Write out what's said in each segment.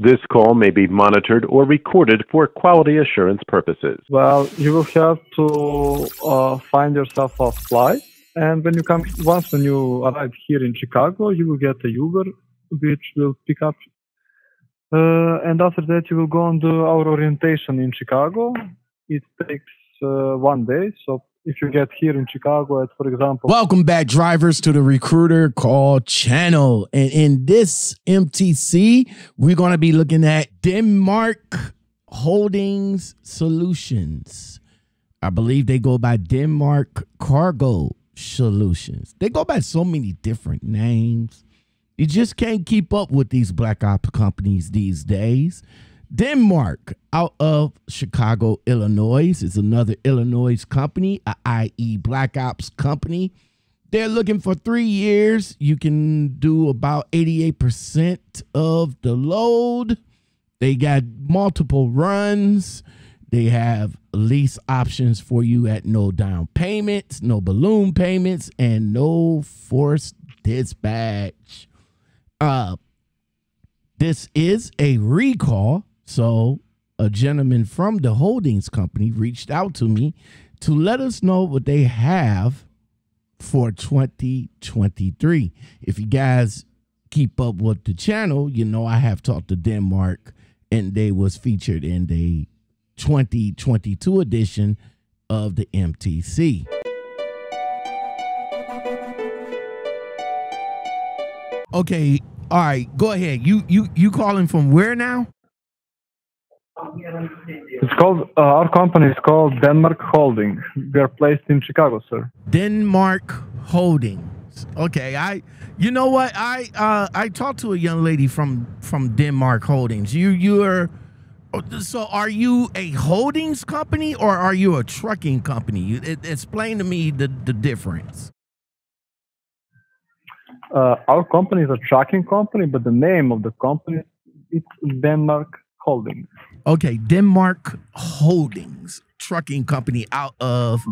This call may be monitored or recorded for quality assurance purposes. Well, you will have to find yourself a flight. And when you arrive here in Chicago, you will get a Uber, which will pick up. And after that, you will go on to our orientation in Chicago. It takes 1 day. So if you get here in Chicago, at, for example... Welcome back, drivers, to the Recruiter Call channel. And in this MTC, we're going to be looking at Denmark Holdings Solutions. I believe they go by Denmark Cargo Solutions. They go by so many different names. You just can't keep up with these black ops companies these days. Denmark, out of Chicago, Illinois, is another Illinois company, i.e. black ops company. They're looking for 3 years. You can do about 88% of the load. They got multiple runs. They have lease options for you at no down payments, no balloon payments, and no forced dispatch. This is a recall. So a gentleman from the holdings company reached out to me to let us know what they have for 2023. If you guys keep up with the channel, you know I have talked to Denmark, and they was featured in the 2022 edition of the MTC. Okay, all right, go ahead. You calling from where now? It's called our company is called Denmark Holding. We are placed in Chicago, sir. Denmark Holdings. Okay, you know what? I talked to a young lady from Denmark Holdings. You're so are you a holdings company or are you a trucking company? Explain to me the difference. Our company is a trucking company, but the name of the company is Denmark Holdings. Okay, Denmark Holdings, trucking company out of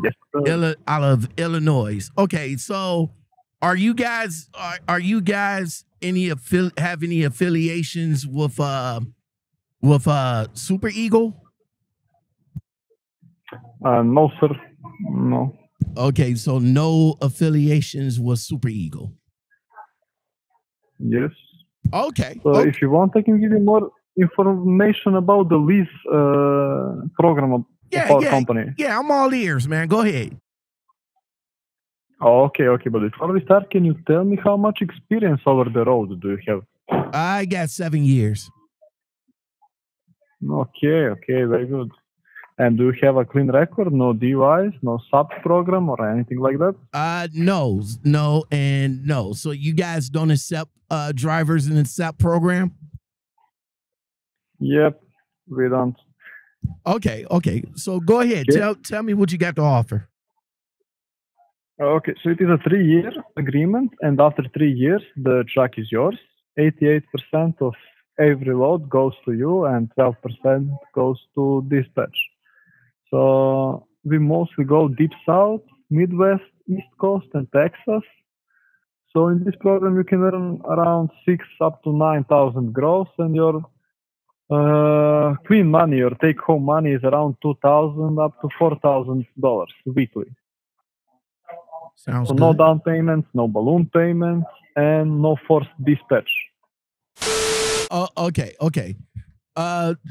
Illinois. Okay, so are you guys have any affiliations with Super Eagle? No, sir. No. Okay, so no affiliations with Super Eagle. Yes. Okay. So okay. If you want, I can give you more information about the lease program of our company. Yeah, I'm all ears, man. Go ahead. Okay. But before we start, can you tell me how much experience over the road do you have? I got 7 years. Okay, very good. And do you have a clean record? No DUIs, no sub program or anything like that? No, and no. So you guys don't accept drivers in the SAP program? Yep, we don't. Okay. So go ahead. Okay. Tell me what you got to offer. Okay, so it is a 3-year agreement, and after 3 years, the truck is yours. 88% of every load goes to you and 12% goes to dispatch. So we mostly go deep south, Midwest, East Coast, and Texas. So in this program, you can earn around 6,000 up to 9,000 gross, and your clean money or take home money is around $2,000 up to $4,000 weekly. Sounds good. No down payments, no balloon payments, and no forced dispatch. Okay.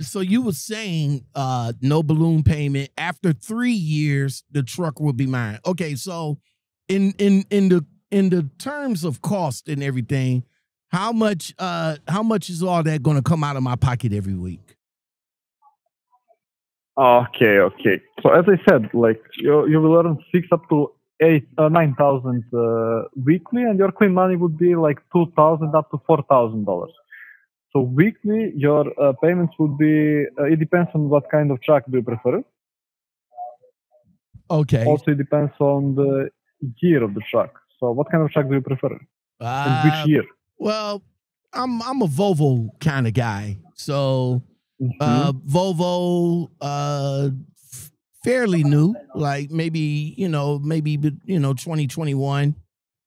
So you were saying no balloon payment. After 3 years, the truck will be mine. Okay, so in the terms of cost and everything, how much is all that going to come out of my pocket every week? Okay. So as I said, like you will earn 6,000 up to 9,000 weekly, and your clean money would be like $2,000 up to $4,000. So weekly, your payments would be, it depends on what kind of truck do you prefer. Okay. Also, it depends on the year of the truck. So what kind of truck do you prefer? And which year? Well, I'm a Volvo kind of guy. So Volvo, fairly new, like maybe, 2021,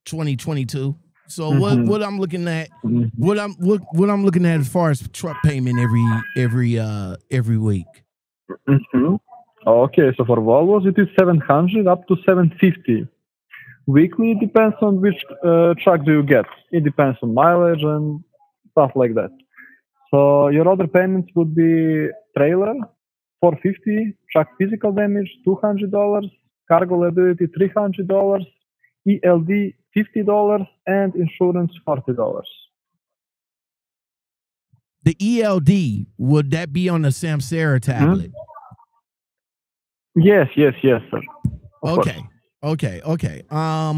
2022. So what I'm looking at, what I'm looking at as far as truck payment every week. Okay, so for Volvos it is 700 up to 750 weekly. It depends on which truck do you get. It depends on mileage and stuff like that. So your other payments would be trailer, $450, truck physical damage, $200, cargo liability, $300, ELD, $50, and insurance, $40. The ELD, would that be on the Samsara tablet? Yes, sir. Okay. All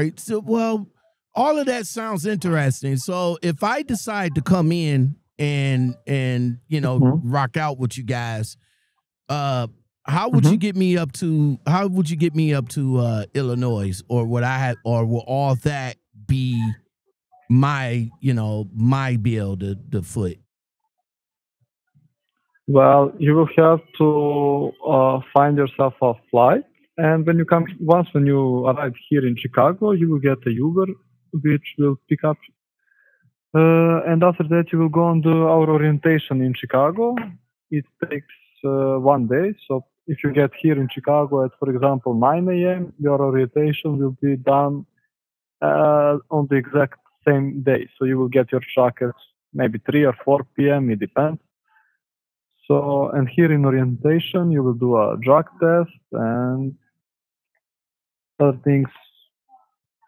right. So, well, all of that sounds interesting. So if I decide to come in and you know, rock out with you guys, how would you get me up to Illinois, or would I have, or will all that be my, you know, my bill to foot? Well, you will have to find yourself a flight, and when you come, when you arrive here in Chicago, you will get a Uber, which will pick up, and after that you will go on to our orientation in Chicago. It takes 1 day, so if you get here in Chicago at, for example, 9 a.m., your orientation will be done on the exact same day. So you will get your truck at maybe 3 or 4 p.m., it depends. So, and here in orientation, you will do a drug test and other things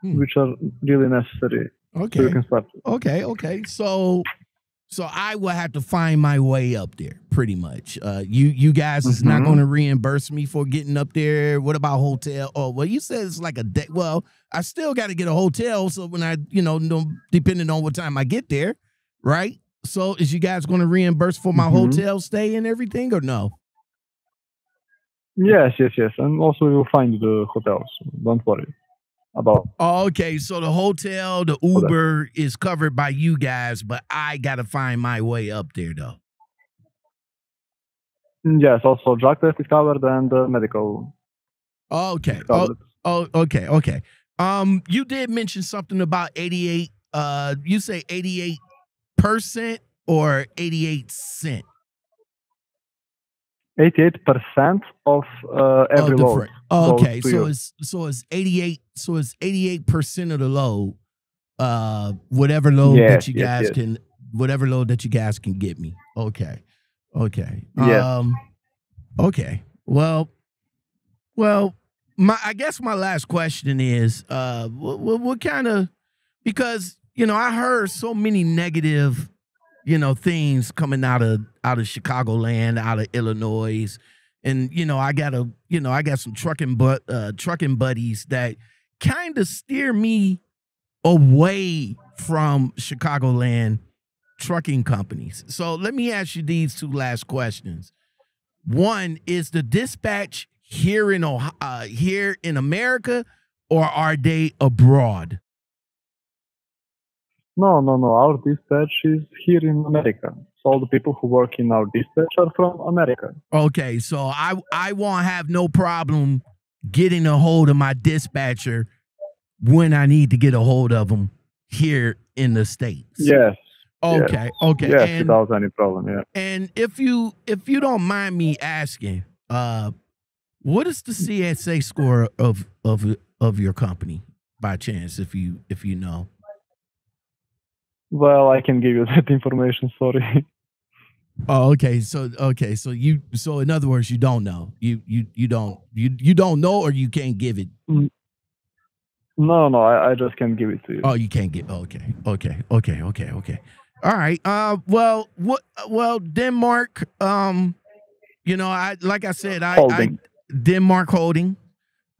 which are really necessary. Okay. So you can start. Okay. So I will have to find my way up there, pretty much. You guys is not going to reimburse me for getting up there. What about hotel? Oh, well, you said it's like a day. Well, I still got to get a hotel. So when I, you know, depending on what time I get there, right? So is you guys going to reimburse for my hotel stay and everything, or no? Yes. And also you'll find the hotels. Don't worry about. Okay, so the hotel, the Uber is covered by you guys, but I got to find my way up there, though. Yes, also drug test is covered and medical. Okay. Okay. You did mention something about 88. You say 88% or 88 cents? 88% of every load. Okay, so it's 88. So it's 88% of the load. Whatever load that you guys can, whatever load that you guys can get me. Okay. Okay. Well. I guess my last question is, what kind of, because, you know, I heard so many negative, you know, things coming out of Chicagoland, out of Illinois, and you know, I got some trucking buddies that kind of steer me away from Chicagoland trucking companies. So let me ask you these two last questions. One, is the dispatch here in Ohio, here in America, or are they abroad? No. Our dispatch is here in America. So all the people who work in our dispatch are from America. Okay, so I won't have no problem getting a hold of my dispatcher when I need to get a hold of them here in the States. Yes. Okay. Yes, and without any problem. Yeah. And if you don't mind me asking, what is the CSA score of your company by chance, if you know? Well, I can give you that information. Sorry. Okay, so you, so in other words, you don't know. You don't know, or you can't give it. No, I just can't give it to you. Oh, you can't give. Okay. All right. Well, Denmark. You know, I, like I said, Denmark Holding.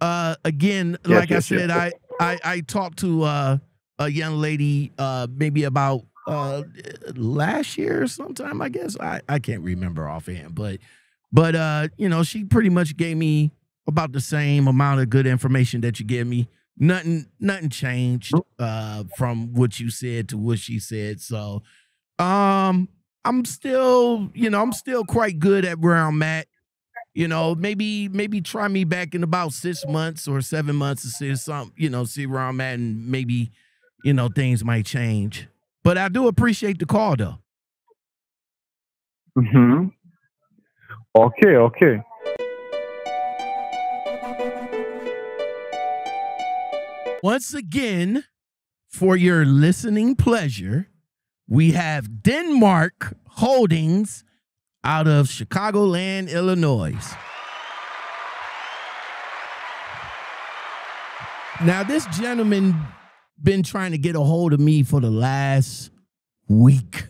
Again, yes, like yes, I said, yes. I talked to a young lady maybe about last year or sometime, I guess. I can't remember offhand, but you know, she pretty much gave me about the same amount of good information that you gave me. Nothing changed from what you said to what she said. So I'm still quite good at where I'm at. you know, maybe try me back in about 6 months or 7 months to see if see where I'm at, and maybe, you know, things might change. But I do appreciate the call though. Mm-hmm. Okay, okay. Once again, for your listening pleasure, we have Denmark Holdings out of Chicagoland, Illinois. Now, this gentleman been trying to get a hold of me for the last week.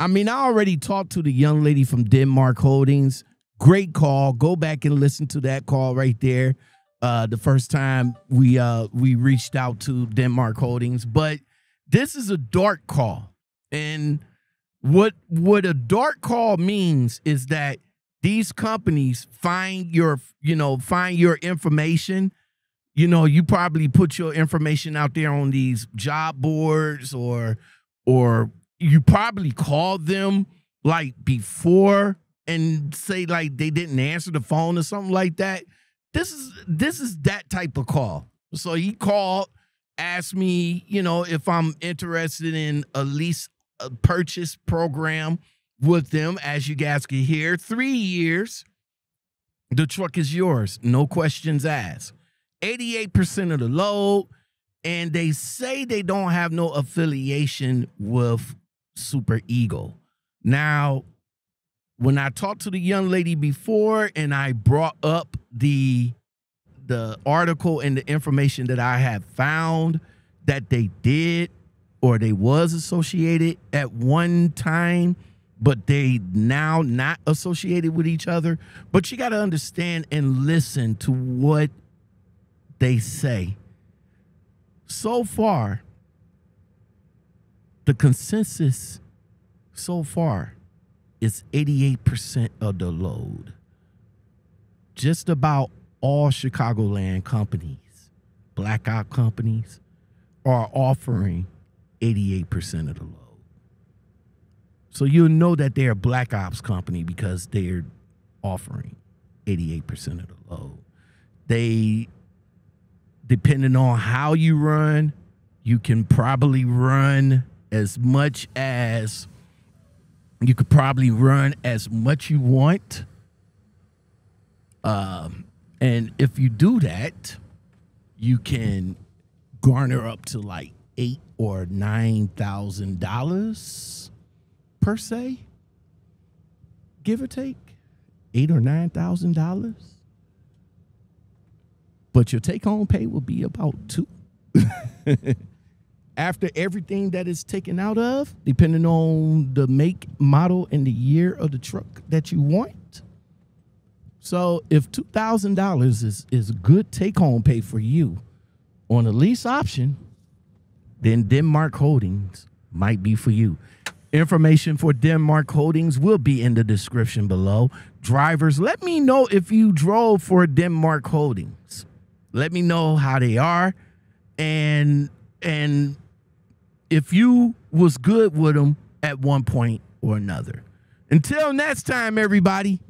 I mean, I already talked to the young lady from Denmark Holdings. Great call. Go back and listen to that call right there. The first time we reached out to Denmark Holdings. But this is a dark call. And what a dark call means is that these companies find your, find your information. You know, you probably put your information out there on these job boards, or you probably called them like before and say like they didn't answer the phone or something like that. This is that type of call. So he called, asked me, you know, if I'm interested in a lease purchase program with them. As you guys can hear, 3 years, the truck is yours, no questions asked. 88% of the load, and they say they don't have no affiliation with Super Eagle. Now, when I talked to the young lady before and I brought up the article and the information that I had found that they did, or they was associated at one time, but they now not associated with each other. But you got to understand and listen to what they say. So far, the consensus so far is 88% of the load. Just about all Chicagoland companies, blackout companies, are offering 88% of the load. So you'll know that they're a black ops company because they're offering 88% of the load. They, depending on how you run, you can probably run as much as, you could probably run as much you want. And if you do that, you can garner up to like $8,000 or $9,000 per se, give or take, $8,000 or $9,000. But your take-home pay will be about $2,000 after everything that is taken out of, depending on the make, model, and the year of the truck that you want. So if $2,000 is good take-home pay for you on a lease option, then Denmark Holdings might be for you. Information for Denmark Holdings will be in the description below. Drivers, let me know if you drove for Denmark Holdings. Let me know how they are, and if you was good with them at one point or another. Until next time, everybody.